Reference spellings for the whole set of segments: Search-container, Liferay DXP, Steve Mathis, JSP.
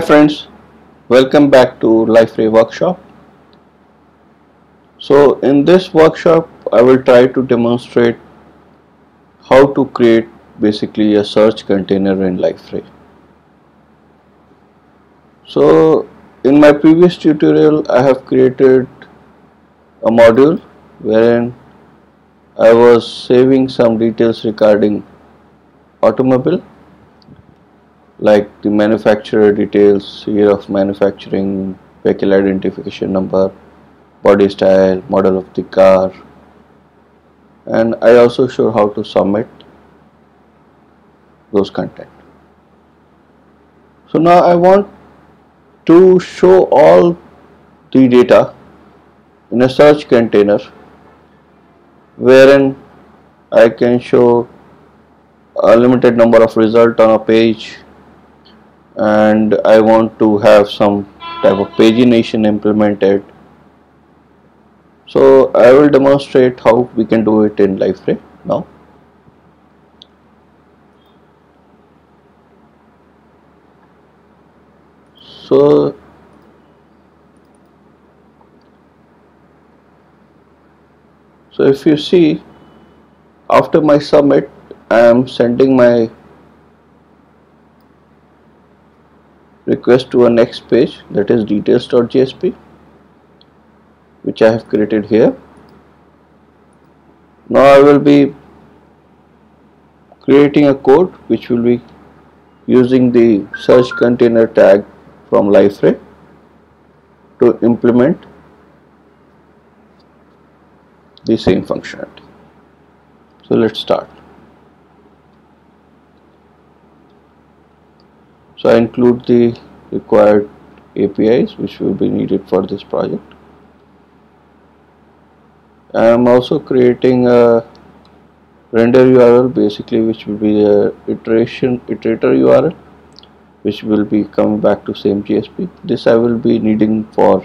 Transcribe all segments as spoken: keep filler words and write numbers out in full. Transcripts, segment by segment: Hi friends, welcome back to LifeRay workshop. So in this workshop I will try to demonstrate how to create basically a search container in LifeRay. So in my previous tutorial I have created a module wherein I was saving some details regarding automobile, like the manufacturer details, year of manufacturing, vehicle identification number, body style, model of the car, and I also show how to submit those content. So now I want to show all the data in a search container wherein I can show a limited number of results on a page, and I want to have some type of pagination implemented. So I will demonstrate how we can do it in LifeRay now. So so if you see, after my submit I am sending my request to a next page, that is details.jsp, which I have created here. Now I will be creating a code which will be using the search container tag from LifeRay to implement the same functionality. So let's start. So I include the required A P Is which will be needed for this project. I am also creating a render U R L, basically, which will be a iteration iterator U R L, which will be coming back to same G S P. This I will be needing for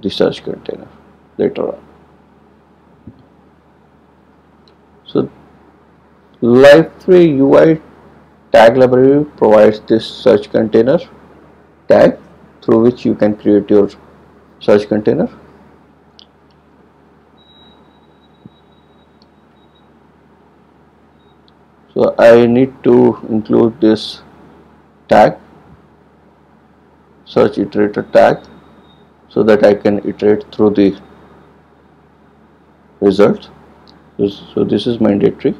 the search container later on. So LifeRay U I tag library provides this search container tag through which you can create your search container. So I need to include this tag, search iterator tag, so that I can iterate through the results. So this is mandatory.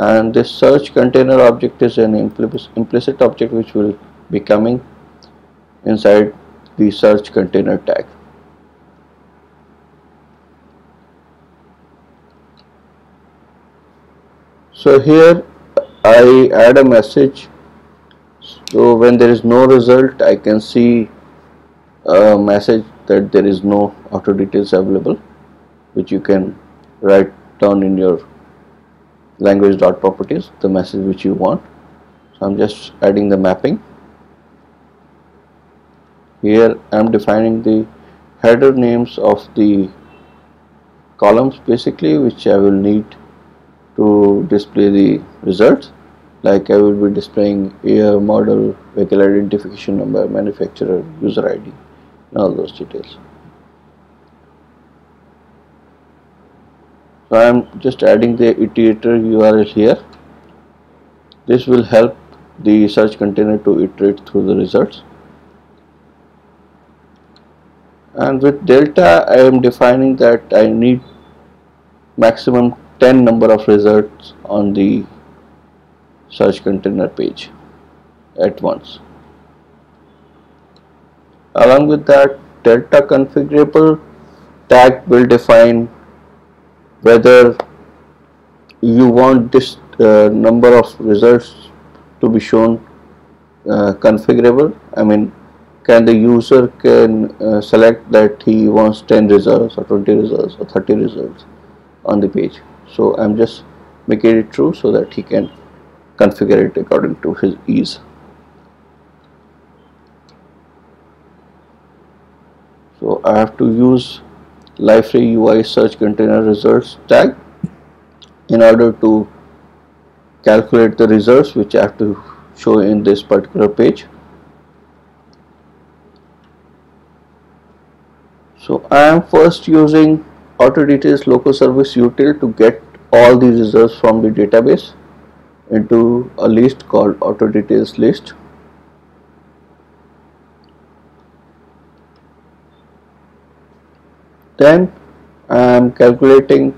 And this search container object is an implicit object which will be coming inside the search container tag. So here I add a message, so when there is no result I can see a message that there is no auto details available, which you can write down in your language.properties, the message which you want. So I'm just adding the mapping. Here I'm defining the header names of the columns, basically, which I will need to display the results. Like I will be displaying year, model, vehicle identification number, manufacturer, user I D, and all those details. So I am just adding the iterator U R L here. This will help the search container to iterate through the results. And with delta I am defining that I need maximum ten number of results on the search container page at once. Along with that, delta configurable tag will define whether you want this uh, number of results to be shown uh, configurable. I mean, can the user can uh, select that he wants ten results or twenty results or thirty results on the page. So I'm just making it true so that he can configure it according to his ease. So I have to use LifeRay U I search container results tag in order to calculate the results which I have to show in this particular page. So I am first using auto details local service util to get all the reserves from the database into a list called auto details list. Then I am calculating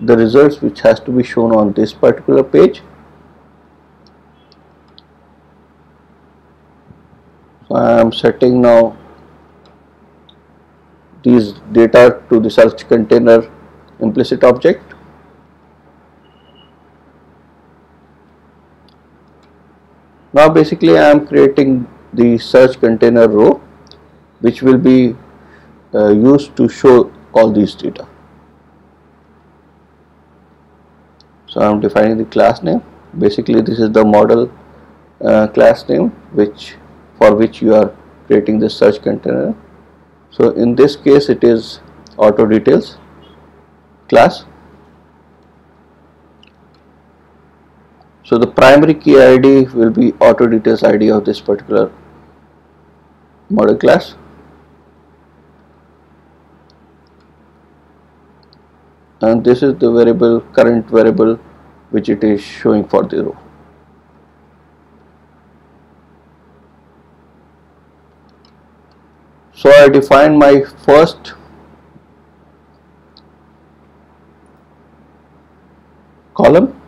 the results which has to be shown on this particular page. So I am setting now these data to the search container implicit object. Now basically I am creating the search container row which will be uh, used to show all these data. So I am defining the class name. Basically this is the model uh, class name which for which you are creating the search container. So in this case it is auto details class. So the primary key I D will be auto details I D of this particular model class. And this is the variable, current variable, which it is showing for the row. So I define my first column,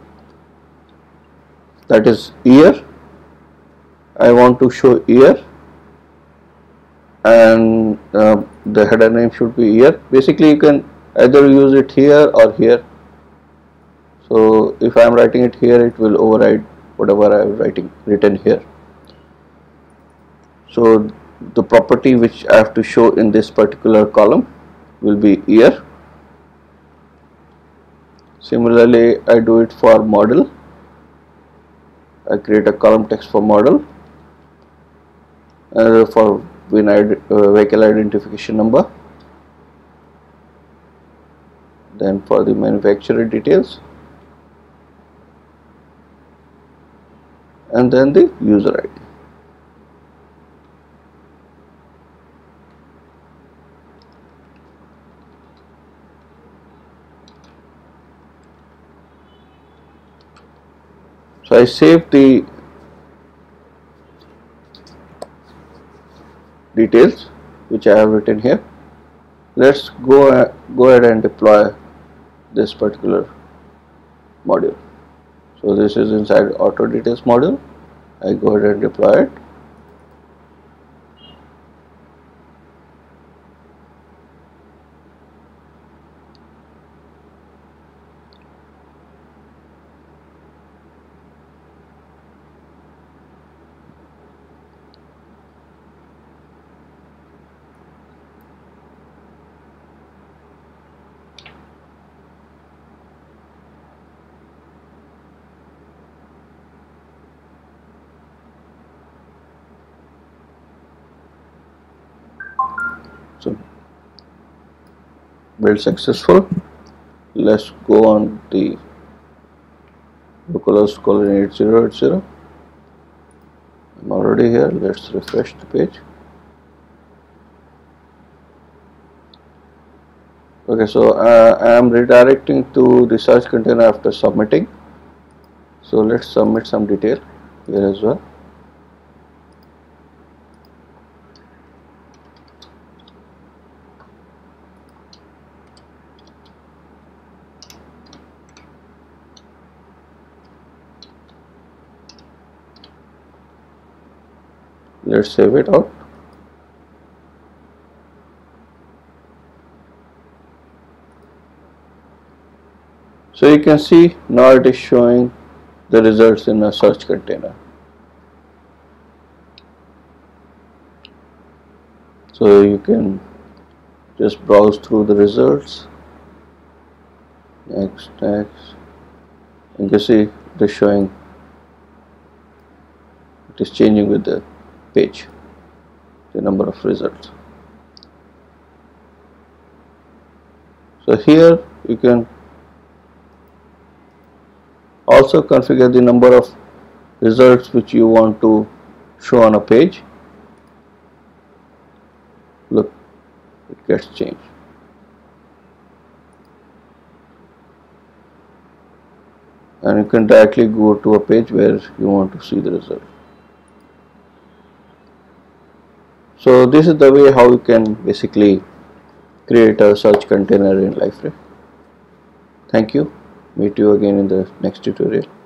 that is year. I want to show year, and uh, the header name should be year. Basically you can either use it here or here. So if I am writing it here, it will override whatever I am writing written here. So the property which I have to show in this particular column will be year. Similarly, I do it for model. I create a column text for model, uh, for when id- uh, vehicle identification number. Then for the manufacturer details, and then the user I D. So I save the details which I have written here. Let's go uh, go ahead and deploy this particular module. So this is inside auto details module. I go ahead and deploy it. So build successful. Let's go on the localhost colon eight zero eight zero. I'm already here. Let's refresh the page. Okay, so uh, I am redirecting to the search container after submitting. So let's submit some detail here as well. Let's save it out. So you can see now it is showing the results in a search container. So you can just browse through the results. Next, next. You can see it is showing, it is changing with the page, the number of results. So here you can also configure the number of results which you want to show on a page. Look, it gets changed. And you can directly go to a page where you want to see the result. So this is the way how you can basically create a search container in Liferay. Thank you. Meet you again in the next tutorial.